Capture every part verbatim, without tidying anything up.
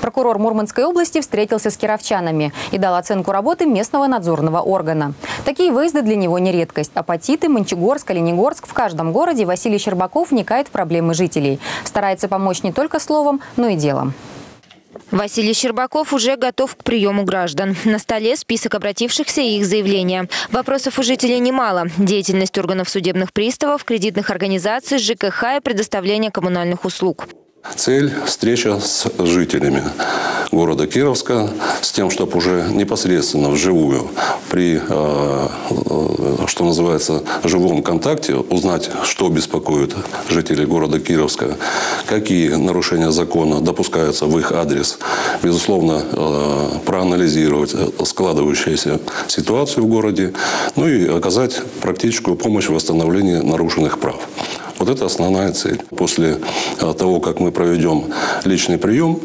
Прокурор Мурманской области встретился с кировчанами и дал оценку работы местного надзорного органа. Такие выезды для него не редкость. Апатиты, Мончегорск, Оленегорск. В каждом городе Василий Щербаков вникает в проблемы жителей. Старается помочь не только словом, но и делом. Василий Щербаков уже готов к приему граждан. На столе список обратившихся и их заявления. Вопросов у жителей немало. Деятельность органов судебных приставов, кредитных организаций, ЖКХ и предоставление коммунальных услуг. Цель – встреча с жителями города Кировска, с тем, чтобы уже непосредственно вживую, при, что называется, живом контакте, узнать, что беспокоит жителей города Кировска, какие нарушения закона допускаются в их адрес. Безусловно, проанализировать складывающуюся ситуацию в городе, ну и оказать практическую помощь в восстановлении нарушенных прав. Вот это основная цель. После того, как мы проведем личный прием,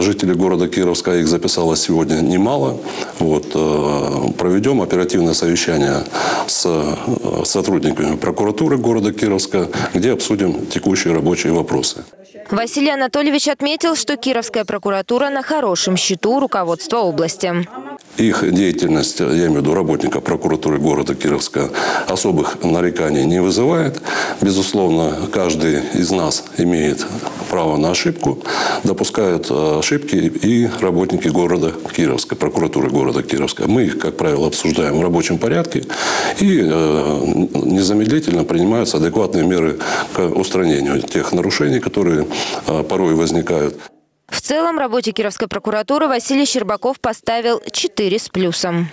жителей города Кировска, их записалось сегодня немало, вот, проведем оперативное совещание с сотрудниками прокуратуры города Кировска, где обсудим текущие рабочие вопросы. Василий Анатольевич отметил, что Кировская прокуратура на хорошем счету руководства области. Их деятельность, я имею в виду работников прокуратуры города Кировска, особых нареканий не вызывает. Безусловно, каждый из нас имеет право на ошибку. Допускают ошибки и работники города Кировска, прокуратуры города Кировска. Мы их, как правило, обсуждаем в рабочем порядке и незамедлительно принимаются адекватные меры к устранению тех нарушений, которые порой возникают. В целом, работе Кировской прокуратуры Василий Щербаков поставил четыре с плюсом.